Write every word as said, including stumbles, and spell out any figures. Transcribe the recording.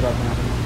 Gracias.